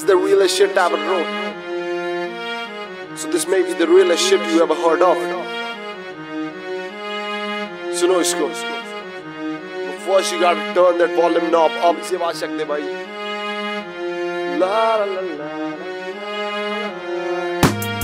is the realest shit I ever wrote. So this may be the realest shit you ever heard of. सुनो इसको. First you gotta turn that volume knob up. से बात सकते भाई. La la la.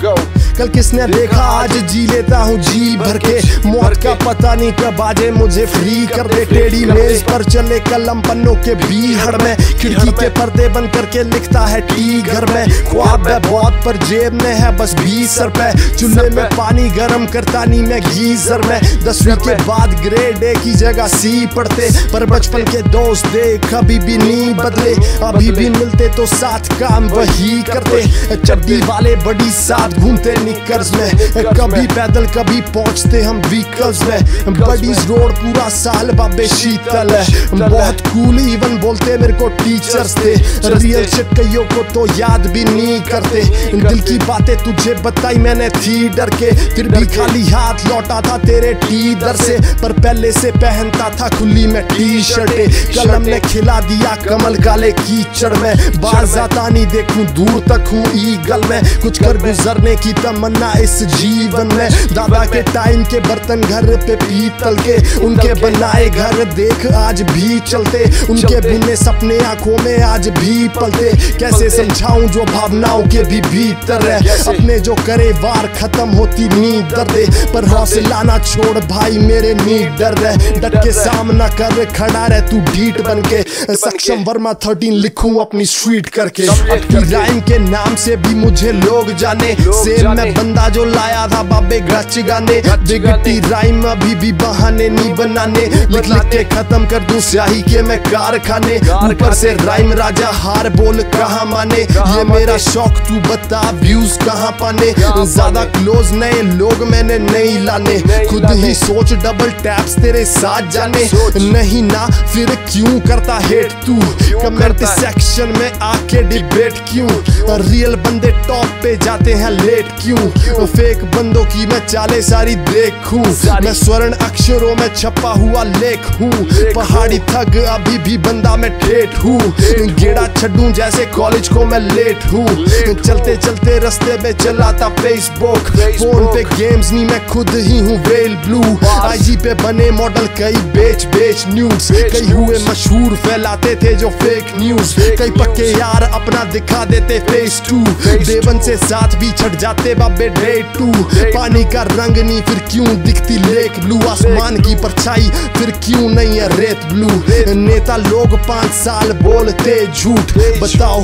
Go. कल किसने देखा आज जी लेता हूँ जी भर के, मौत का पता नहीं कब आजे मुझे फ्री कर दे। टेढ़ी मेज पर चले कलम पन्नों के बीहड़ में, खिड़की के पर्दे बंद करके लिखता है टी घर में। ख्वाब है बहुत पर जेब में है बस 20 रुपए, चूल्हे में पानी गर्म करता नहीं मैं गीजर में। 10वीं के बाद ग्रेड A की जगह C पढ़ते, पर बचपन के दोस्त देख कभी भी नहीं बदले। अभी भी मिलते तो साथ काम वही करते, चड्डी वाले बड़ी साथ घूमते निकर्स में। कभी पैदल कभी पहुंचते हम व्हीकल्स में। बडीज रोड पूरा साल बाबे शीतल है, बहुत कूल इवन बोलते मेरे को टीचर्स थे। रियल शिट कईयों को तो याद भी नहीं करते, दिल की बातें तुझे बताई मैंने थी डर के। फिर भी खाली हाथ लौटा था तेरे टी दर से, पर पहले से पहनता था खुली में टी शर्टे। कलम ने खिला दिया कमल काले कीचड़ में, बाहर जाता नहीं देखूं दूर तक हूँ ईगल में। कुछ कर गुजरने की मन्ना इस जीवन में, दादा के टाइम के बर्तन घर पे पीतल के, उनके बनाए घर देख आज भी चलते। उनके बुने सपने आंखों में आज भी पलते, कैसे समझाऊं जो भावनाओं के भी भीतर है। अपने जो करे वार खत्म होती नींद दर्दे, पर हौसला ना छोड़ भाई मेरे नींद डर है। डट के सामना कर खड़ा रह तू ढीठ बन के, सक्षम वर्मा 13 लिखूं अपनी स्वीट करके। लाइन के नाम से भी मुझे लोग जाने, सेम मैं बंदा जो लाया था बाबे गच गाने। बिगटी राइम अभी भी बहाने नहीं बनाने, लिख लिख के खत्म कर दूं स्याही के मैं कारखाने। ऊपर से राइम राजा हार बोल कहा माने, ये मेरा शौक तू बता व्यूज कहाँ पाने। ज्यादा क्लोज नए लोग मैंने नहीं लाने, खुद ही सोच डबल टैप्स तेरे साथ जाने। नहीं ना फिर क्यों करता हेट तू, कमेंट सेक्शन में आके डिबेट क्यों। रियल बंदे टॉप पे जाते हैं लेट क्यों, फेक बंदों की मैं चाले सारी देखूं। मैं स्वर्ण अक्षरों में छपा हुआ लेख हूँ, पहाड़ी थग अभी भी बंदा मैं ठेठ हूँ। गेड़ा छड्डू जैसे कॉलेज को मैं लेट हूँ, चलते चलते रस्ते में चलाता फेसबुक। फोन पे गेम्स नहीं मैं खुद ही हूँ वेल ब्लू, आईजी पे बने मॉडल कई बेच न्यूज। कई हुए मशहूर फैलाते थे जो फेक न्यूज, कई पक्के यार अपना दिखा देते फेस टू। देवन से साथ भी छट जाते बाबे डे टू, पानी का रंग नहीं फिर क्यों दिखती लेक ब्लू। आसमान की परछाई फिर क्यों नहीं है रेत ब्लू, नेता लोग 5 साल बोलते झूठ। बताओ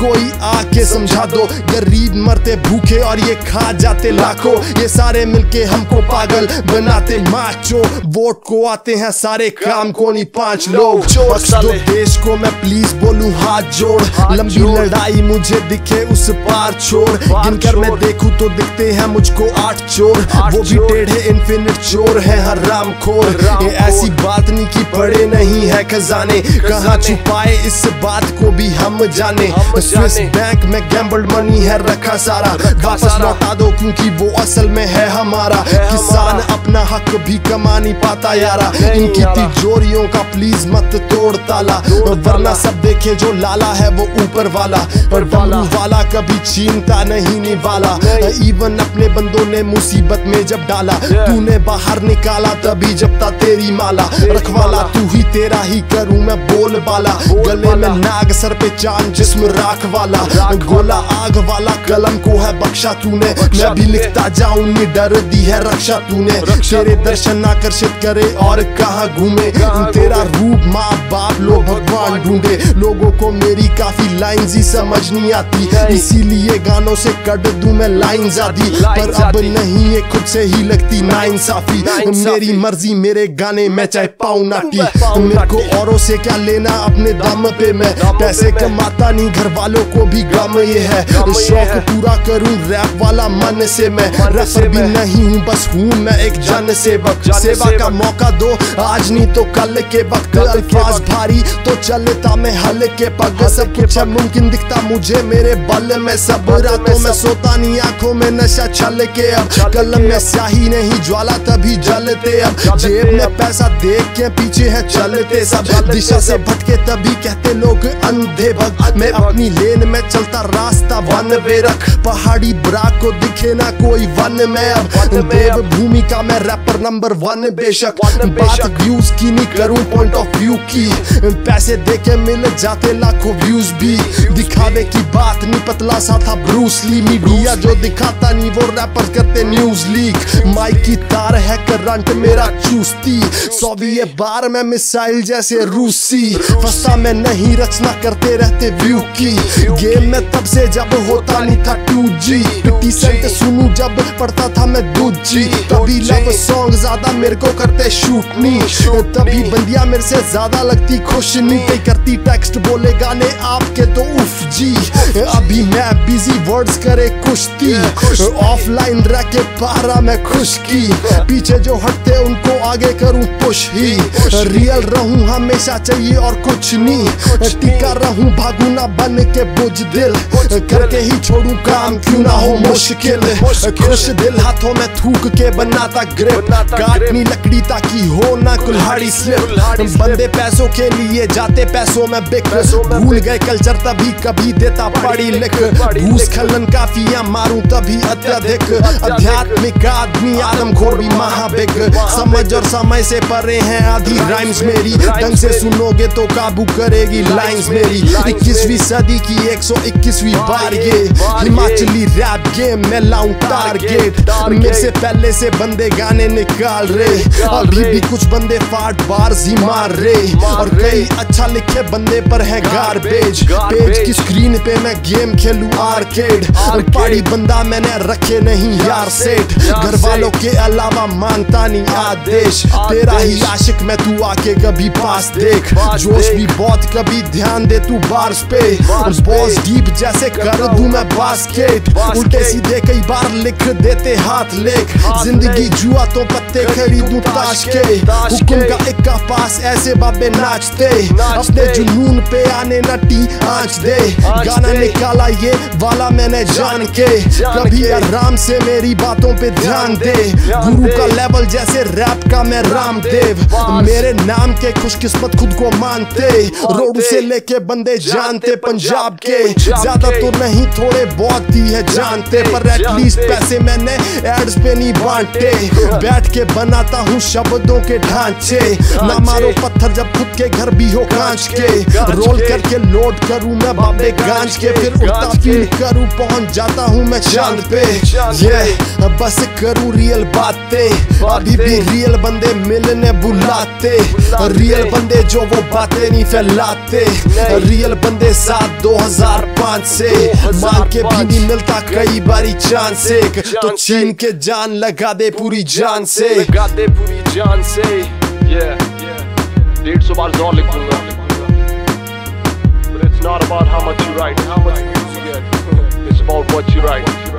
कोई आके समझा दो, गरीब मरते भूखे और ये खा जाते लाखों। ये सारे मिलके हमको पागल बनाते माचो, वोट को आते हैं सारे काम को नहीं 5 लोग। जो देश को मैं प्लीज बोलूं हाथ जोड़, लंबी लड़ाई मुझे दिखे उस पार छोड़। गिनकर मैं देखूं तो दिखते हैं मुझको 8 चोर, वो भी टेढ़े इनफिनिट चोर है हरामखोर। ये ऐसी बात नहीं कि बड़े नहीं है खजाने, कहाँ छुपाए इस बात को भी हम जाने। स्विस बैंक में गैम्बल्ड मनी है रखा सारा, वापस लौटा दो क्योंकि वो असल में है हमारा। किसान अपना हक भी कमा नहीं पाता यारा, इनकी तिजोरियों का प्लीज मत तोड़ ताला। वरना सब देखे जो लाला है वो ऊपर वाला, पर बल्लू वाला कभी छीनता नहीं वाला। इवन अपने बंदों ने मुसीबत में जब डाला, तूने बाहर निकाला तभी जपता तेरी माला। रखवाला तू ही तेरा ही करूं मैं बोल बाला, गले में नाग सर पे चांद जिस्म राख वाला। गोला आग वाला कलम को है बख्शा तूने, मैं भी लिखता जाऊं निडर दी है रक्षा तूने। तेरे दर्शन आकर्षित करे और कहाँ घूमे, तेरा रूप माँ बाप लोग भगवान ढूंढे। लोगों को मेरी काफी लाइंस ही समझ नहीं आती, इसीलिए गानों से कट दूं मैं लाइंस आदि। पर अब नहीं ये खुद से ही लगती नाइंसाफी, मेरी मर्जी मेरे गाने मैं चाहे पाऊं नाटी। मेरे को औरों से क्या लेना अपने दम पे मैं, पैसे कमाता नहीं घर वालों को भी गम ये है। शौक पूरा करूं रैप वाला मन से मैं, रैपर भी नहीं हूं बस हूं मैं एक जन सेवक। सेवा का मौका दो आज नहीं तो कल के वक्त, अल्फाज भारी तो चल मान्यता में हल्के पग सब कुछ है मुमकिन दिखता मुझे मेरे बल में सब रातों में सोता नहीं आंखों में नशा छल के अब कलम में स्याही नहीं ज्वाला तभी जलते अब जेब में पैसा देख के पीछे है चलते सब दिशा से भटके तभी कहते लोग अंधे भक्त। मैं अपनी लेन में चलता रास्ता वन वे रख पहाड़ी ब्रा को दिखे ना कोई वन में अब देव भूमिका में रैपर नंबर वन बेशक बात व्यूज की नहीं करूं पॉइंट ऑफ व्यू की पैसे देके मिल जाते लाखों व्यूज भी दिखावे की बात नहीं पतला सा था ब्रूस ली मीडिया जो दिखाता नहीं वो रैपर करते न्यूज लीक माइक की तार है करंट मेरा चूसती सौवीय बार में मिसाइल जैसे रूसी फंसा में नहीं रचना करते रहते व्यू की गेम में तब से जब होता नहीं था 2G डिसेंट सुनू जब पढ़ता था मैं दूजी तभी लव सॉन्ग ज्यादा मेरे को करते शूट नहीं तभी बंदिया मेरे से ज्यादा लगती खुश नहीं कहीं करती टेक्स्ट बोले गाने आपके तो उफ जी अभी मैं बिजी वर्ड्स करे कुश्ती ऑफलाइन रह के पारा मैं खुश की पीछे जो हटते उनको आगे करूं पुश ही रियल रहूं हमेशा चाहिए और कुछ नहीं टिका रहूं भागू ना बन के बुजदिल करके ही छोड़ू काम क्यों ना हो मुश्किल खुश दिल हाथों में थूक के बनाता ग्रिप काटनी लकड़ी ताकि हो ना कुल्हाड़ी स्लिप बंदे पैसों के लिए जाते पैसों में बिक भूल गए कल्चर तभी कभी देता पड़ी लिख घूस खलन काफियां मारूं तभी अत्यधिक आध्यात्मिक आदमी आलमखोर भी महाबिक समझ और समय से परे हैं आधी राइम्स मेरी ढंग से सुनोगे तो काबू करेगी लाइंस मेरी 21वीं सदी की 121वीं बार ये हिमाचली रैप गेम में लाऊं टारगेट मेरे से पहले से बंदे गाने निकाल रहे अभी भी कुछ बंदे फाट बार्स ही मार रहे और कई अच्छा लिखे बंदे पर है गार्बेज पेज की स्क्रीन पे मैं गेम खेलूं आर्केड पाड़ी बंदा मैंने रखे नहीं यार सेट घर वालों के अलावा मानता नहीं आदेश तेरा ही आशिक मैं तू आके कभी पास देख जोश भी बहुत कभी ध्यान दे तू बार्स पे बॉस डीप जैसे कर दूं मैं बास्केट उल्टे सीधे कई बार लिख देते हाथ लेख जिंदगी जुआ तो पत्ते खरीदूं ताश के हुक्म का इक्का पास ऐसे बाबे नाचते अपने जुनून पे आने ना टी आंच दे गाना निकाला ये वाला मैंने जान के कभी आराम से मेरी बातों पे ध्यान दे गुरु का लेवल जैसे रैप का मैं रामदेव मेरे नाम के खुशकिस्मत खुद को मानते रोड से लेके बंदे जानते पंजाब के ज्यादा तो नहीं थोड़े बहुत ही है जानते पर एटलीस्ट पैसे मैंने एड्स पे नहीं बांटे बैठ के बनाता हूँ शब्दों के ढांचे ना मारो पत्थर जब खुद के घर भी हो कांच के रोल करके लोड करूँ मैं बाबे गांच के फिर उठता फील करूँ पहुँच जाता हूँ मैं चांद पे ये बस करूँ रियल बातें अभी भी रियल बंदे मिलने बुलाते रियल बंदे जो वो बातें नहीं फैलाते रियल बंदे साथ 2005 से मांग के भी नहीं मिलता कई बारी चांस एक तो छीन के जान लगा दे पूरी जान से yeah 150 बार ज़ोर लिखूंगा but it's not about how much you write how much music you get it's about what you write